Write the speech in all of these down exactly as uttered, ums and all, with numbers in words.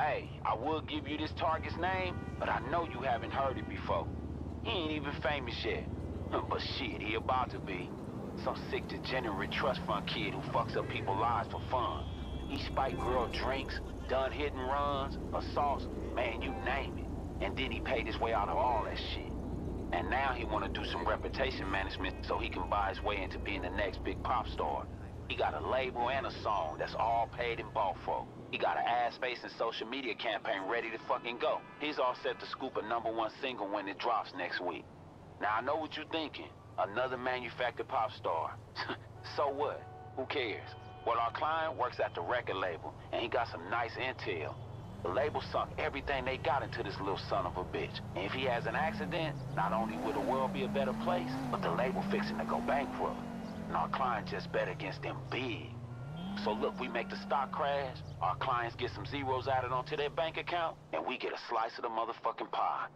Hey, I will give you this target's name, but I know you haven't heard it before. He ain't even famous yet. But shit, he about to be. Some sick degenerate trust fund kid who fucks up people's lives for fun. He spiked girl drinks, done hit and runs, assaults, man, you name it. And then he paid his way out of all that shit. And now he wanna do some reputation management so he can buy his way into being the next big pop star. He got a label and a song that's all paid and bought for. He got an ad-space and social media campaign ready to fucking go. He's all set to scoop a number one single when it drops next week. Now I know what you're thinking. Another manufactured pop star. So what? Who cares? Well, our client works at the record label, and he got some nice intel. The label sunk everything they got into this little son of a bitch. And if he has an accident, not only will the world be a better place, but the label fixing to go bankrupt. And our client just bet against them big. So look, we make the stock crash, our clients get some zeros added onto their bank account, and we get a slice of the motherfucking pie.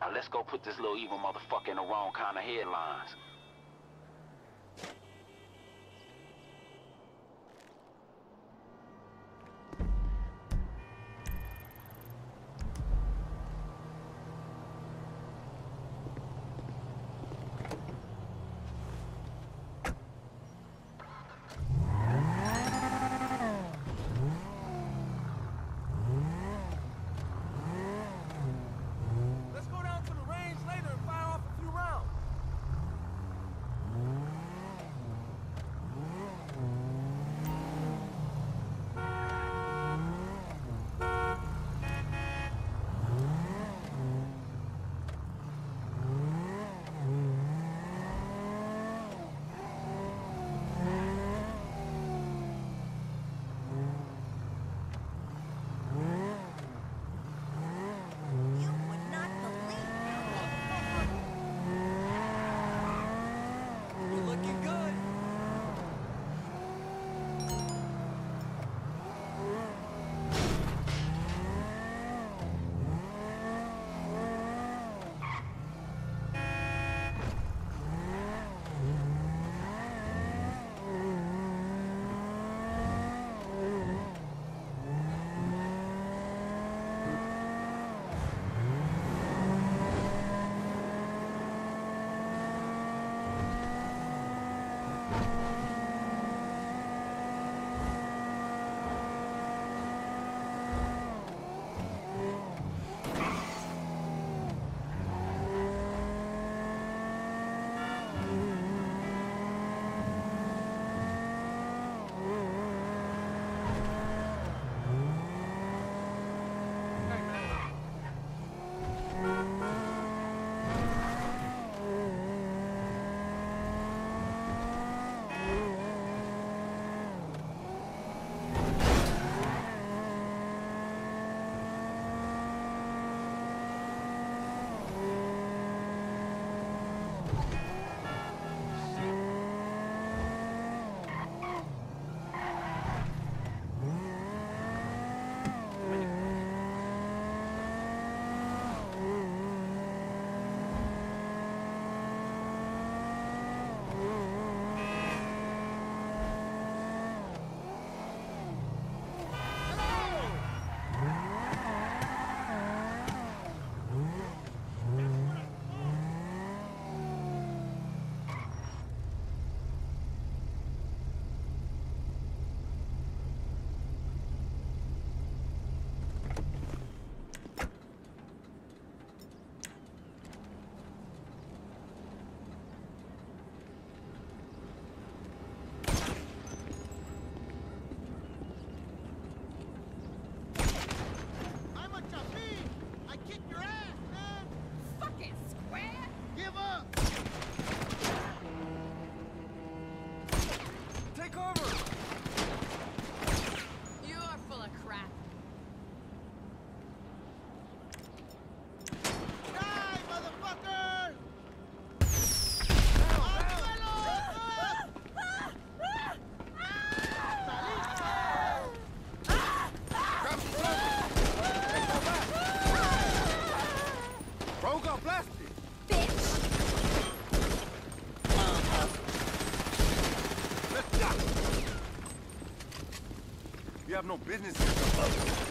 Now let's go put this little evil motherfucker in the wrong kind of headlines. You have no business here.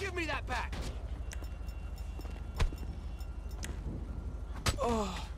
Give me that back! Oh.